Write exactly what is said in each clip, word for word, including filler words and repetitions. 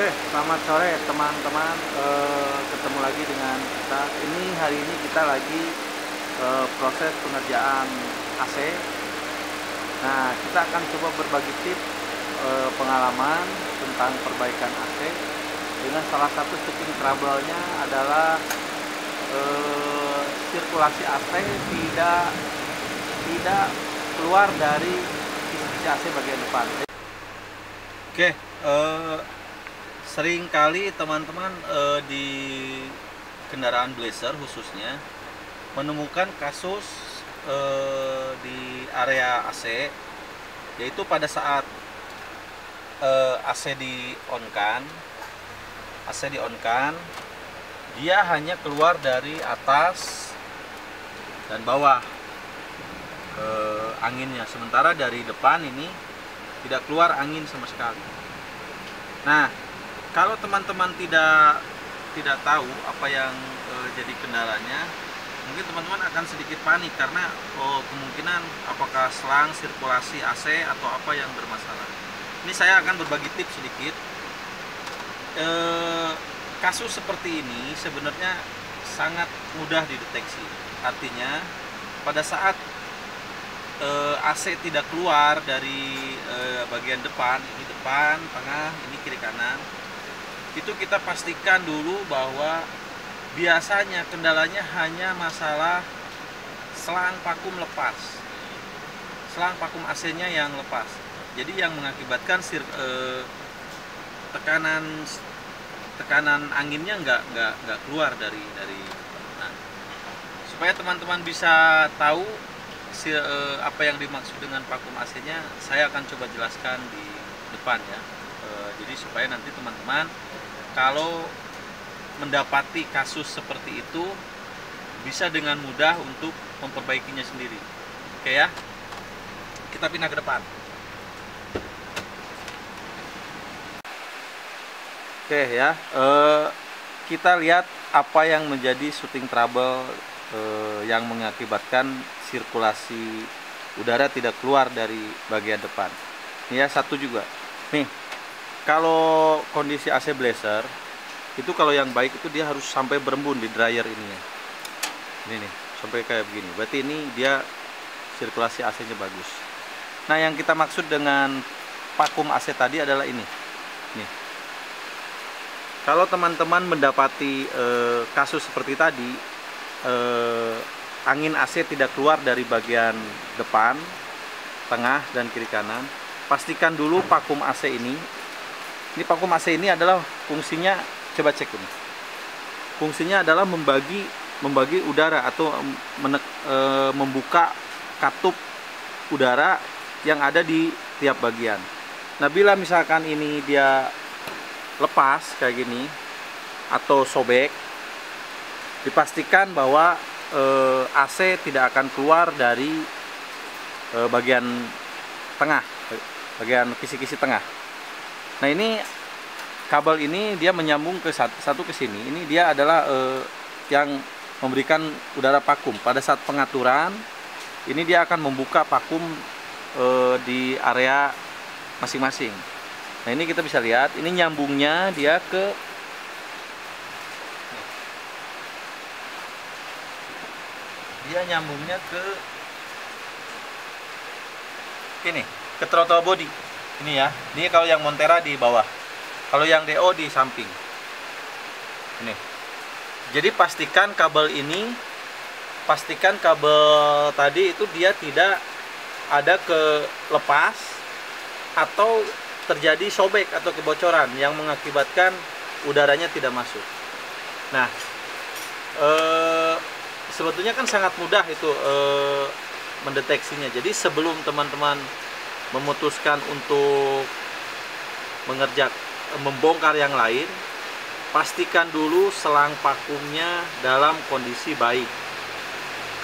Oke, selamat sore teman-teman. E, ketemu lagi dengan kita. Ini hari ini kita lagi e, proses pengerjaan A C. Nah, kita akan coba berbagi tips e, pengalaman tentang perbaikan A C. Dengan salah satu tipping trouble-nya adalah e, sirkulasi A C tidak tidak keluar dari kisi-kisi A C bagian depan. Oke, eh, sering kali teman-teman eh, di kendaraan Blazer khususnya menemukan kasus eh, di area A C, yaitu pada saat eh, A C di on-kan, A C di on-kan, dia hanya keluar dari atas dan bawah ke anginnya, sementara dari depan ini tidak keluar angin sama sekali. Nah, kalau teman-teman tidak tidak tahu apa yang e, jadi kendalanya, mungkin teman-teman akan sedikit panik karena oh, kemungkinan apakah selang sirkulasi A C atau apa yang bermasalah. Ini saya akan berbagi tips sedikit. E, kasus seperti ini sebenarnya sangat mudah dideteksi. Artinya pada saat A C tidak keluar dari bagian depan, ini depan, tengah, ini kiri kanan, itu kita pastikan dulu bahwa biasanya kendalanya hanya masalah selang vakum lepas, selang vakum A C nya yang lepas, jadi yang mengakibatkan sir, eh, tekanan tekanan anginnya nggak nggak nggak keluar dari dari nah, supaya teman-teman bisa tahu apa yang dimaksud dengan vakum A C-nya, saya akan coba jelaskan di depan ya. Jadi supaya nanti teman-teman kalau mendapati kasus seperti itu bisa dengan mudah untuk memperbaikinya sendiri. Oke ya, kita pindah ke depan. Oke ya, eh, kita lihat apa yang menjadi shooting trouble eh, yang mengakibatkan sirkulasi udara tidak keluar dari bagian depan. Ini ya satu juga. Nih, kalau kondisi A C Blazer itu kalau yang baik itu dia harus sampai berembun di dryer ini ya. Ini nih, sampai kayak begini. Berarti ini dia sirkulasi A C-nya bagus. Nah, yang kita maksud dengan vakum A C tadi adalah ini. Nih. Kalau teman-teman mendapati eh, kasus seperti tadi, eh, angin A C tidak keluar dari bagian depan, tengah, dan kiri kanan, pastikan dulu vakum A C ini. Ini vakum A C ini adalah fungsinya, coba cek ini. Fungsinya adalah membagi membagi udara atau menek, e, membuka katup udara yang ada di tiap bagian. Nah, bila misalkan ini dia lepas kayak gini atau sobek, dipastikan bahwa A C tidak akan keluar dari bagian tengah, bagian kisi-kisi tengah. Nah, ini kabel ini dia menyambung ke satu ke sini. Ini dia adalah eh, yang memberikan udara vakum. Pada saat pengaturan, ini dia akan membuka vakum eh, di area masing-masing. Nah, ini kita bisa lihat, ini nyambungnya dia ke dia nyambungnya ke ini, ke throttle body ini ya. Ini kalau yang Montera di bawah, kalau yang D O di samping ini. Jadi pastikan kabel ini pastikan kabel tadi itu dia tidak ada ke lepas atau terjadi sobek atau kebocoran yang mengakibatkan udaranya tidak masuk. Nah, eh sebetulnya kan sangat mudah itu e, mendeteksinya. Jadi sebelum teman-teman memutuskan untuk mengerjak membongkar yang lain, pastikan dulu selang vakumnya dalam kondisi baik.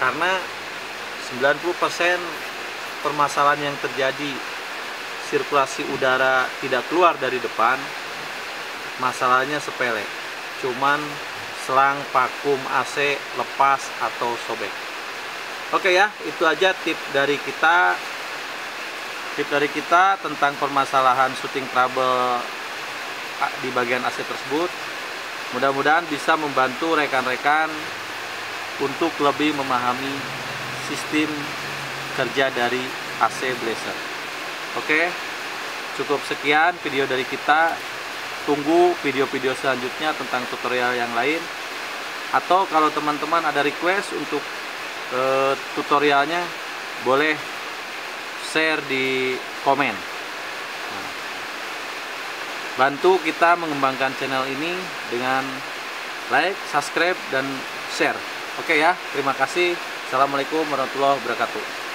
Karena sembilan puluh persen permasalahan yang terjadi sirkulasi udara tidak keluar dari depan, masalahnya sepele. Cuman selang vakum A C lepas atau sobek. Oke ya, itu aja tips dari kita tips dari kita tentang permasalahan shooting trouble di bagian A C tersebut. Mudah-mudahan bisa membantu rekan-rekan untuk lebih memahami sistem kerja dari A C Blazer. Oke, cukup sekian video dari kita. Tunggu video-video selanjutnya tentang tutorial yang lain. Atau kalau teman-teman ada request untuk e, tutorialnya, boleh share di komen. Nah, bantu kita mengembangkan channel ini dengan like, subscribe, dan share. Oke ya, terima kasih. Assalamualaikum warahmatullahi wabarakatuh.